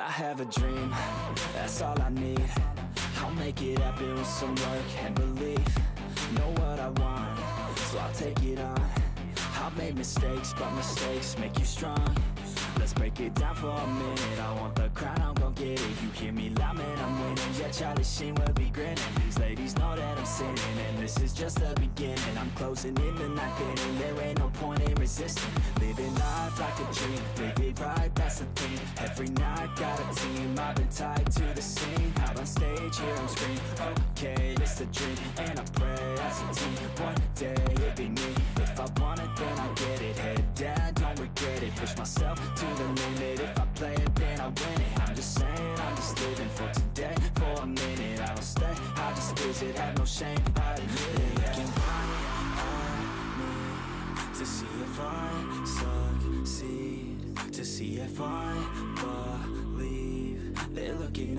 I have a dream, that's all I need. I'll make it happen with some work and belief. Know what I want, so I'll take it on. I've made mistakes, but mistakes make you strong. Let's break it down for a minute. I want the crown, I'm gon' get it. You hear me loud, man, I'm winning. Yeah, Charlie Sheen will be grinning. These ladies know that I'm sinning, and this is just the beginning. I'm closing in the ninth inning. There ain't no point in resisting. Living life like a dream, live it right, that's the thing. Every night, got a team, I've been tied to the scene. Out on stage, here I'm screaming. Okay, it's a dream, and I pray as a team. One day, it'd be me. If I want it, then I'll get it. Head down, don't regret it. Push myself to the limit. If I play it, then I win it. I'm just saying, I'm just living for today. For a minute, I don't stay, I just visit. Have no shame, I admit it. Looking right at me, to see if I succeed, to see if I believe. They're looking